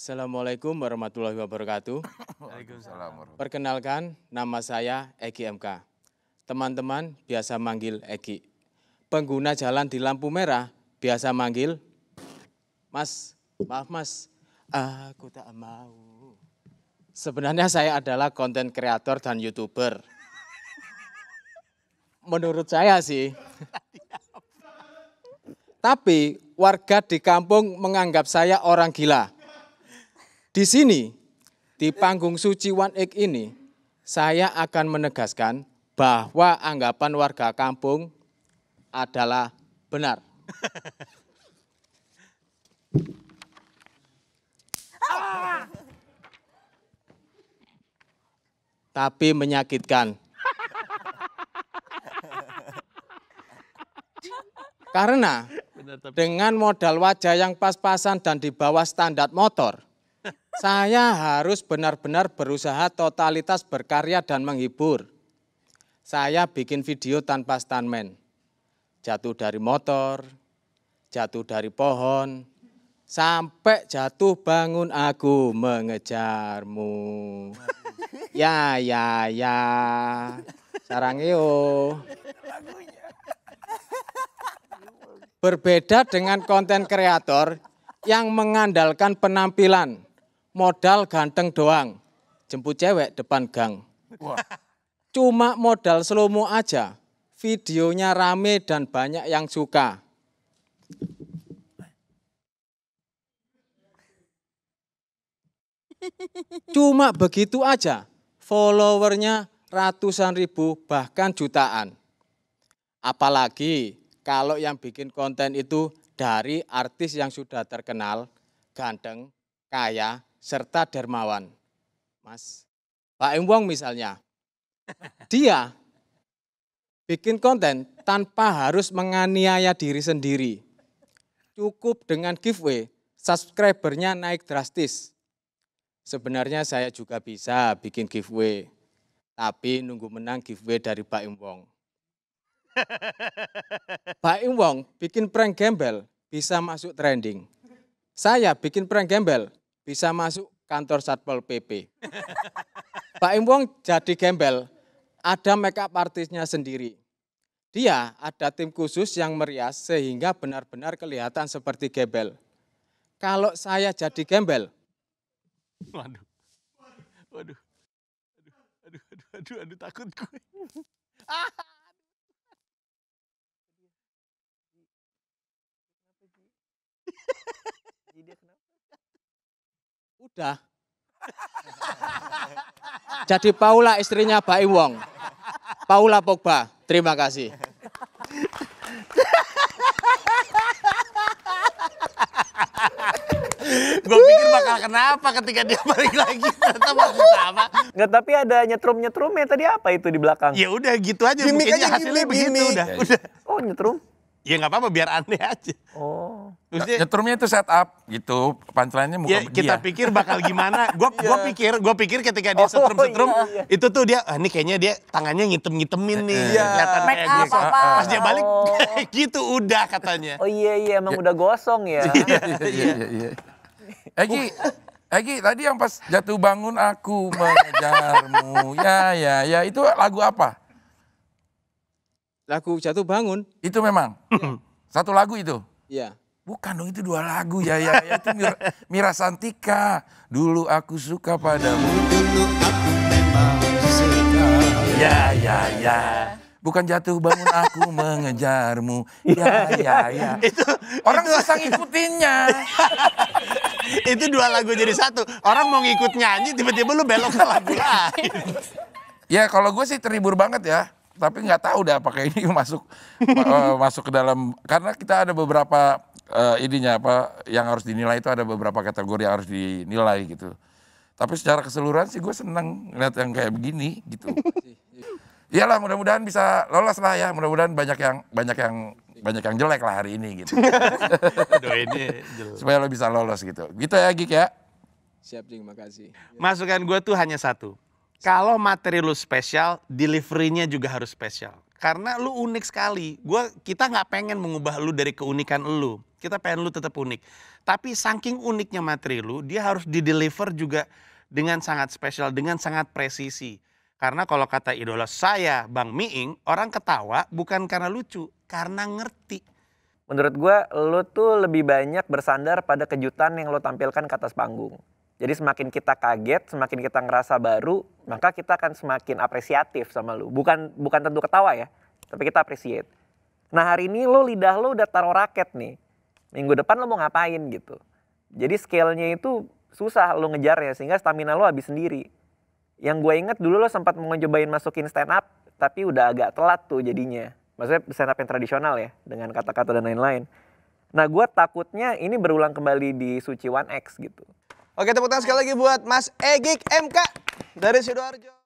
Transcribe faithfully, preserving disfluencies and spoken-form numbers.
Assalamualaikum warahmatullahi wabarakatuh. Waalaikumsalam. Perkenalkan, nama saya Egik M K. Teman-teman biasa manggil Egik. Pengguna jalan di lampu merah biasa manggil, Mas, maaf Mas, aku tak mau. Sebenarnya saya adalah konten kreator dan YouTuber. Menurut saya sih. Tapi warga di kampung menganggap saya orang gila. Di sini, di panggung Suci One X ini, saya akan menegaskan bahwa anggapan warga kampung adalah benar. Ah. Tapi menyakitkan. Karena dengan modal wajah yang pas-pasan dan di bawah standar motor, saya harus benar-benar berusaha totalitas berkarya dan menghibur. Saya bikin video tanpa stuntman. Jatuh dari motor, jatuh dari pohon, sampai jatuh bangun aku mengejarmu. Ya, ya, ya, sarangeo. Berbeda dengan konten kreator yang mengandalkan penampilan. Modal ganteng doang, jemput cewek depan gang. Wah. Cuma modal slow-mo aja, videonya rame dan banyak yang suka. Cuma begitu aja, followernya ratusan ribu bahkan jutaan. Apalagi kalau yang bikin konten itu dari artis yang sudah terkenal, ganteng, kaya, serta dermawan. Mas, Baim Wong misalnya, dia bikin konten tanpa harus menganiaya diri sendiri. Cukup dengan giveaway, subscribernya naik drastis. Sebenarnya saya juga bisa bikin giveaway, tapi nunggu menang giveaway dari Baim Wong. Baim Wong bikin prank gembel, bisa masuk trending. Saya bikin prank gembel, bisa masuk kantor Satpol P P. Pak Impong jadi gembel, ada makeup artisnya sendiri. Dia ada tim khusus yang merias sehingga benar-benar kelihatan seperti gembel. Kalau saya jadi gembel. Waduh, waduh, aduh, aduh, aduh, aduh, aduh takut gue. Ah. Udah. Jadi Paula istrinya Baim Wong. Paula Pogba. Terima kasih. Gue pikir bakal kenapa ketika dia balik lagi ternyata masih sama. Nggak, tapi ada nyetrum-nyetrumnya tadi apa itu di belakang? Ya udah gitu aja. Mungkin hasilnya begitu udah. udah. Oh, nyetrum. Ya nggak apa-apa, biar aneh aja. Oh. Maksudnya, nyetrumnya itu setup gitu, pancelannya muka ya, dia. Kita pikir bakal gimana, gue yeah. pikir gue pikir ketika dia setrum-setrum, oh, iya. itu tuh dia, ah, ini kayaknya dia tangannya ngitem-ngitemin nih. Iya, yeah. make up gitu. apa. Pas dia balik, oh. gitu udah katanya. Oh iya, iya emang yeah. udah gosong ya. Iya, iya, iya. Egi, Egi tadi yang pas jatuh bangun aku mengejarmu, ya, ya, ya, itu lagu apa? Lagu Jatuh Bangun. Itu memang? Ya. Satu lagu itu? Iya. Bukan dong, itu dua lagu ya. ya, ya. Itu Mir Mirasantika. Dulu aku suka padamu. Dulu aku memang suka. Ya, ya, ya. Bukan jatuh bangun aku mengejarmu. Ya, ya, ya. Itu, orang bisa ngikutinnya. Itu dua lagu jadi satu. Orang mau ngikut nyanyi, tiba-tiba lu belok ke lagu lain. Ya, kalau gue sih terhibur banget ya. Tapi nggak tahu dah pakai ini masuk uh, masuk ke dalam, karena kita ada beberapa uh, ininya apa yang harus dinilai, itu ada beberapa kategori yang harus dinilai gitu. Tapi secara keseluruhan sih gue seneng ngeliat yang kayak begini gitu. Iyalah, mudah-mudahan bisa lolos lah ya, mudah-mudahan banyak yang banyak yang banyak yang jelek lah hari ini gitu. Supaya lo bisa lolos gitu. Gitu ya Gik ya. Siap Jing, makasih. Masukan gue tuh hanya satu. Kalau materi lu spesial, delivery-nya juga harus spesial. Karena lu unik sekali. Gua, kita nggak pengen mengubah lu dari keunikan lu. Kita pengen lu tetap unik. Tapi saking uniknya materi lu, dia harus dideliver juga dengan sangat spesial, dengan sangat presisi. Karena kalau kata idola saya, Bang Miing, orang ketawa bukan karena lucu, karena ngerti. Menurut gue, lu tuh lebih banyak bersandar pada kejutan yang lu tampilkan ke atas panggung. Jadi semakin kita kaget, semakin kita ngerasa baru, maka kita akan semakin apresiatif sama lu. Bukan bukan tentu ketawa ya, tapi kita appreciate. Nah hari ini lu lidah lu udah taruh raket nih. Minggu depan lu mau ngapain gitu. Jadi scale-nya itu susah lu ngejarnya, sehingga stamina lu habis sendiri. Yang gue inget dulu lu sempat mau ngecobain masukin stand up, tapi udah agak telat tuh jadinya. Maksudnya stand up yang tradisional ya, dengan kata-kata dan lain-lain. Nah gue takutnya ini berulang kembali di Suci One X gitu. Oke, tepuk tangan sekali lagi buat Mas Egik M K dari Sidoarjo.